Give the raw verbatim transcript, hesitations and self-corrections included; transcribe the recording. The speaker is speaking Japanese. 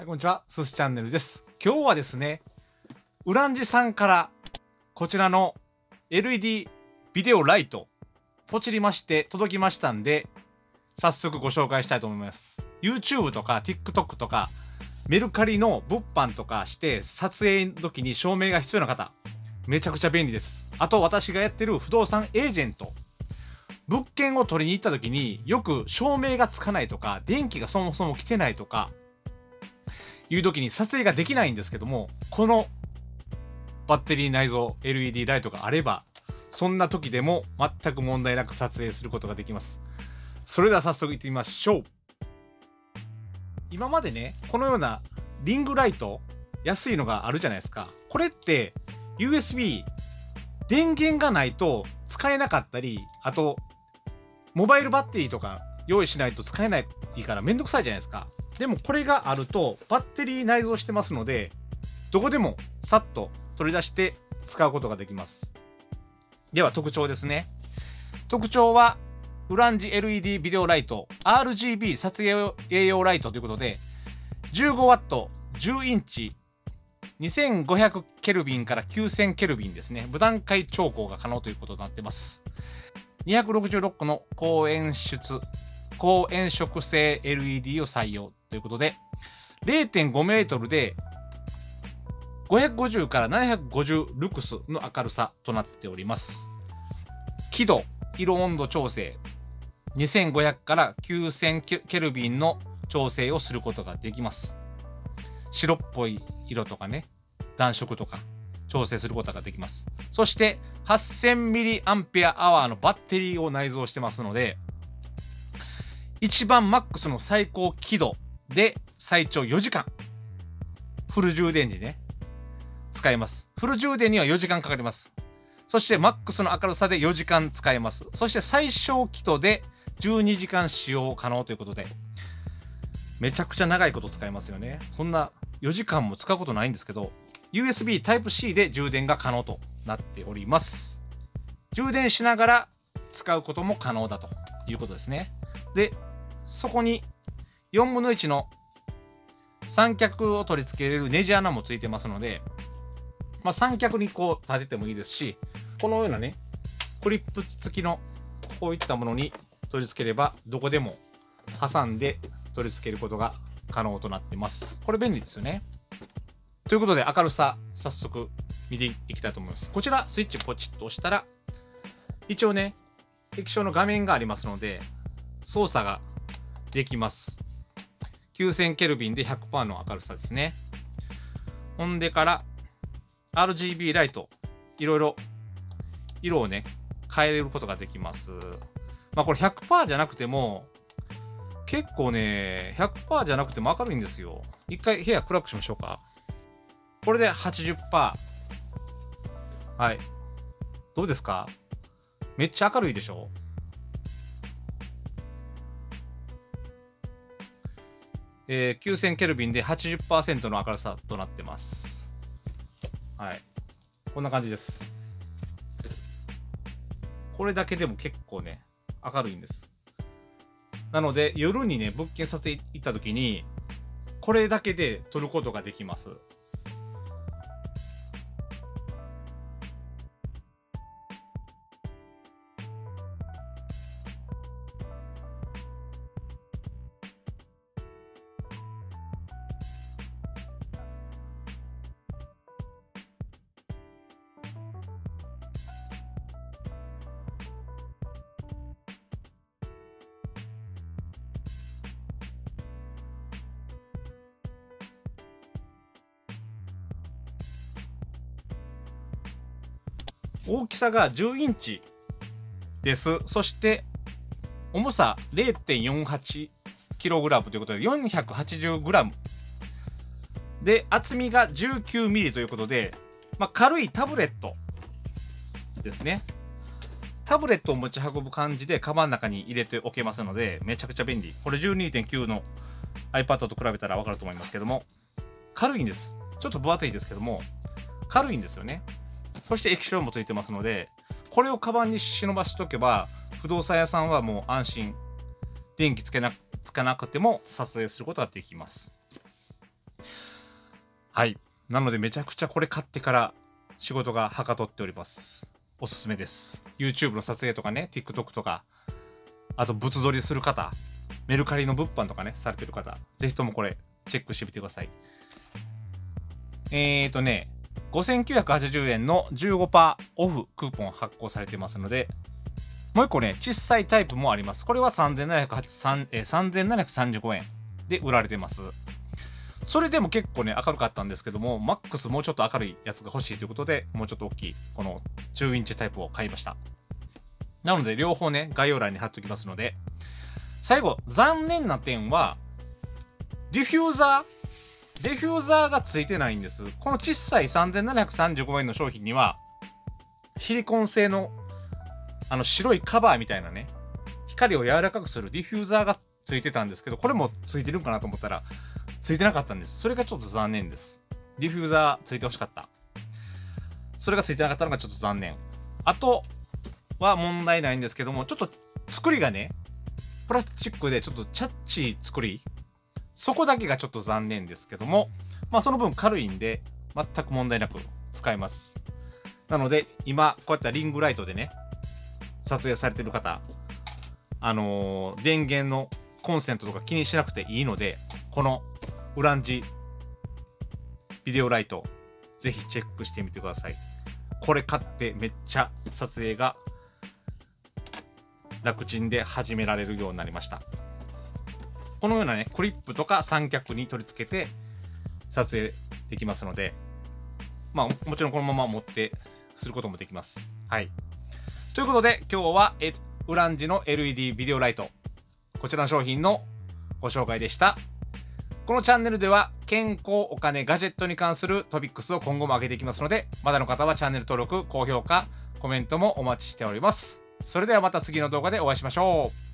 はい、こんにちは。すしチャンネルです。今日はですね、ウランジさんからこちらの エルイーディー ビデオライト、ポチりまして届きましたんで、早速ご紹介したいと思います。YouTube とか TikTok とか、メルカリの物販とかして撮影の時に照明が必要な方、めちゃくちゃ便利です。あと私がやってる不動産エージェント、物件を取りに行った時によく照明がつかないとか、電気がそもそも来てないとか、いう時に撮影ができないんですけども、このバッテリー内蔵 エルイーディー ライトがあれば、そんな時でも全く問題なく撮影することができます。それでは早速行ってみましょう。今までね、このようなリングライト、安いのがあるじゃないですか。これって ユーエスビー、電源がないと使えなかったり、あとモバイルバッテリーとか用意しないと使えないからめんどくさいじゃないですか。でもこれがあるとバッテリー内蔵してますので、どこでもさっと取り出して使うことができます。では特徴ですね。特徴はウランジ エルイーディー ビデオライト アールジービー 撮影用ライトということで、じゅうごワット、じゅうインチ、にせんごひゃくケルビンからきゅうせんケルビンですね。無段階調光が可能ということになってます。にひゃくろくじゅうろっこの高演出、高炎色性 エルイーディー を採用。ということで れいてんごメートルでごひゃくごじゅうからななひゃくごじゅうルクスの明るさとなっております。輝度、色温度調整、にせんごひゃくからきゅうせんケルビンの調整をすることができます。白っぽい色とかね、暖色とか調整することができます。そしてはっせんミリアンペアアワーのバッテリーを内蔵してますので、一番マックスの最高輝度で最長よじかん、フル充電時ね、使えます。フル充電にはよじかんかかります。そしてマックスの明るさでよじかん使えます。そして最小輝度でじゅうにじかん使用可能ということで、めちゃくちゃ長いこと使えますよね。そんなよじかんも使うことないんですけど、 ユーエスビー タイプシー で充電が可能となっております。充電しながら使うことも可能だということですね。でそこによんぶんのいちの三脚を取り付けれるネジ穴もついてますので、まあ、三脚にこう立ててもいいですし、このようなね、クリップ付きのこういったものに取り付ければ、どこでも挟んで取り付けることが可能となってます。これ便利ですよね。ということで明るさ、早速見ていきたいと思います。こちらスイッチポチッと押したら、一応ね、液晶の画面がありますので、操作ができます。きゅうせんケルビンで ひゃくパーセント の明るさですね。ほんでから アールジービー ライト、いろいろ色をね、変えることができます。まあこれ ひゃくパーセント じゃなくても、結構ね、ひゃくパーセント じゃなくても明るいんですよ。一回部屋暗くしましょうか。これで はちじゅっパーセント。はい。どうですか？めっちゃ明るいでしょ？えー、きゅうせんケルビンで はちじゅっパーセント の明るさとなってます。はい。こんな感じです。これだけでも結構ね、明るいんです。なので、夜にね、物件撮影行った時に、これだけで撮ることができます。大きさがじゅうインチです。そして重さ れいてんよんはちキログラム ということで よんひゃくはちじゅうグラム で、厚みがじゅうきゅうミリということで、まあ、軽いタブレットですね。タブレットを持ち運ぶ感じでカバンの中に入れておけますので、めちゃくちゃ便利。これ じゅうにてんきゅう の iPad と比べたら分かると思いますけども、軽いんです。ちょっと分厚いですけども軽いんですよね。そして液晶もついてますので、これをカバンに忍ばしとけば、不動産屋さんはもう安心、電気つけな、つかなくても撮影することができます。はい。なのでめちゃくちゃこれ買ってから仕事がはかどっております。おすすめです。YouTube の撮影とかね、TikTok とか、あと物撮りする方、メルカリの物販とかね、されてる方、ぜひともこれチェックしてみてください。えーとね、ごせんきゅうひゃくはちじゅうえんの じゅうごパーセント オフクーポン発行されてますので、もう一個ね、小さいタイプもあります。これはさんぜんななひゃくさんじゅうごえんで売られてます。それでも結構ね、明るかったんですけども、マックスもうちょっと明るいやつが欲しいということで、もうちょっと大きい、このじゅうインチタイプを買いました。なので、両方ね、概要欄に貼っておきますので、最後、残念な点は、ディフューザー。ディフューザーがついてないんです。この小さいさんぜんななひゃくさんじゅうごえんの商品には、シリコン製のあの白いカバーみたいなね、光を柔らかくするディフューザーがついてたんですけど、これもついてるんかなと思ったら、ついてなかったんです。それがちょっと残念です。ディフューザーついてほしかった。それがついてなかったのがちょっと残念。あとは問題ないんですけども、ちょっと作りがね、プラスチックでちょっとチャッチー作り。そこだけがちょっと残念ですけども、まあその分軽いんで全く問題なく使えます。なので今こういったリングライトでね、撮影されてる方、あのー、電源のコンセントとか気にしなくていいので、このオランジビデオライト、ぜひチェックしてみてください。これ買ってめっちゃ撮影が楽ちんで始められるようになりました。このようなね、クリップとか三脚に取り付けて撮影できますので、まあもちろんこのまま持ってすることもできます。はい。ということで今日はウランジの エルイーディー ビデオライト、こちらの商品のご紹介でした。このチャンネルでは健康、お金、ガジェットに関するトピックスを今後も上げていきますので、まだの方はチャンネル登録、高評価、コメントもお待ちしております。それではまた次の動画でお会いしましょう。